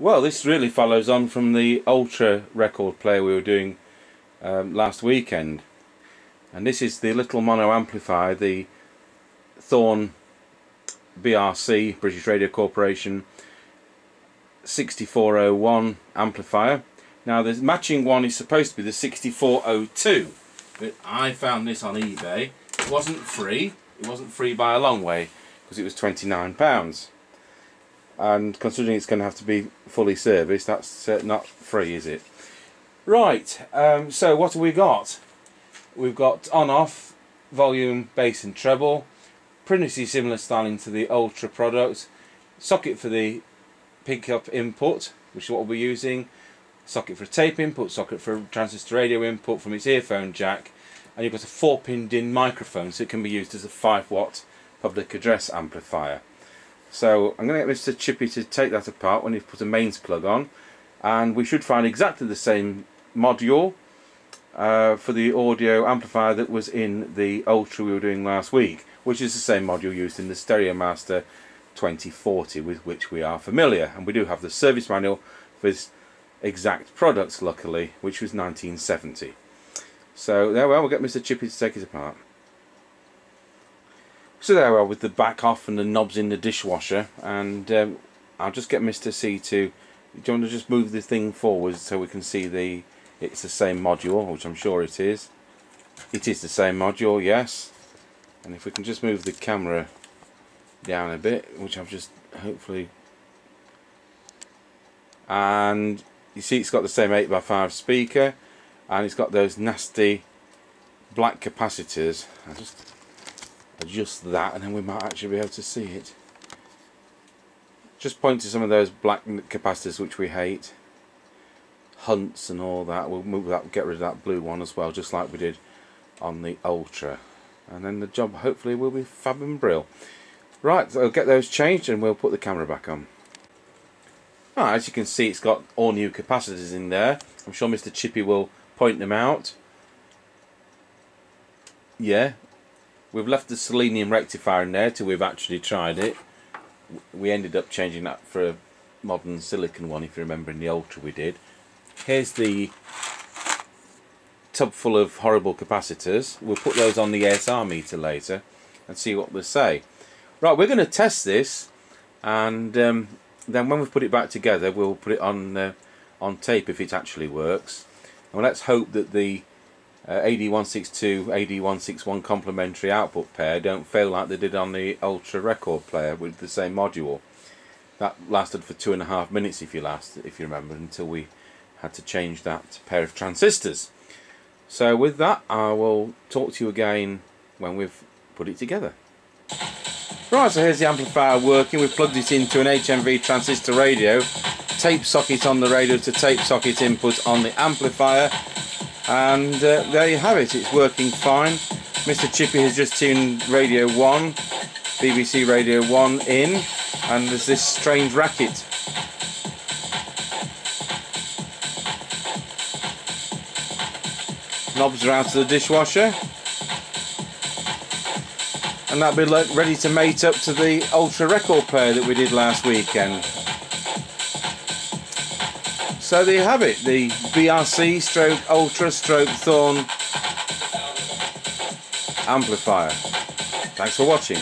Well, this really follows on from the Ultra record player we were doing last weekend, and this is the little mono amplifier, the Thorn BRC, British Radio Corporation 6401 amplifier. Now the matching one is supposed to be the 6402, but I found this on eBay. It wasn't free, by a long way, because it was £29, and considering it's going to have to be fully serviced, that's not free, is it? Right, so what have we got? We've got on off, volume, bass and treble, pretty similar styling to the Ultra product, socket for the pickup input, which is what we'll be using, socket for a tape input, socket for a transistor radio input from its earphone jack, and you've got a 4-pin DIN microphone, so it can be used as a 5-watt public address amplifier. So I'm going to get Mr. Chippy to take that apart when he's put a mains plug on, and we should find exactly the same module for the audio amplifier that was in the Ultra we were doing last week, which is the same module used in the Stereo Master 2040, with which we are familiar, and we do have the service manual for this exact product, luckily, which was 1970. So there we are, we'll get Mr. Chippy to take it apart. So there we are with the back off and the knobs in the dishwasher, and I'll just get Mr. C to, do you want to just move the thing forward so we can see the, it's the same module, which I'm sure it is. It is the same module, yes. And if we can just move the camera down a bit, which I've just hopefully, and you see it's got the same 8x5 speaker, and it's got those nasty black capacitors. I'll just adjust that, and then we might actually be able to see it. Just point to some of those black capacitors which we hate, Hunts and all that. We'll move that, get rid of that blue one as well, just like we did on the Ultra, and then the job hopefully will be fab and brill. Right, so I'll get those changed and we'll put the camera back on. Right, as you can see, it's got all new capacitors in there. I'm sure Mr. Chippy will point them out. Yeah, we've left the selenium rectifier in there till we've actually tried it. We ended up changing that for a modern silicon one, if you remember, in the Ultra we did. Here's the tub full of horrible capacitors. We'll put those on the ESR meter later and see what they say. Right, we're going to test this, and then when we've put it back together, we'll put it on tape if it actually works. And let's hope that the AD162, AD161 complementary output pair don't fail like they did on the Ultra record player with the same module. That lasted for 2.5 minutes, if you remember, until we had to change that pair of transistors. So with that, I will talk to you again when we've put it together. Right, so here's the amplifier working. We've plugged it into an HMV transistor radio, tape socket on the radio to tape socket input on the amplifier. And there you have it, it's working fine. Mr. Chippy has just tuned Radio One, BBC Radio One in, and there's this strange racket. Knobs are out of the dishwasher, and that'll be ready to mate up to the Ultra record player that we did last weekend. So there you have it, the BRC / Ultra / Thorn amplifier. Thanks for watching.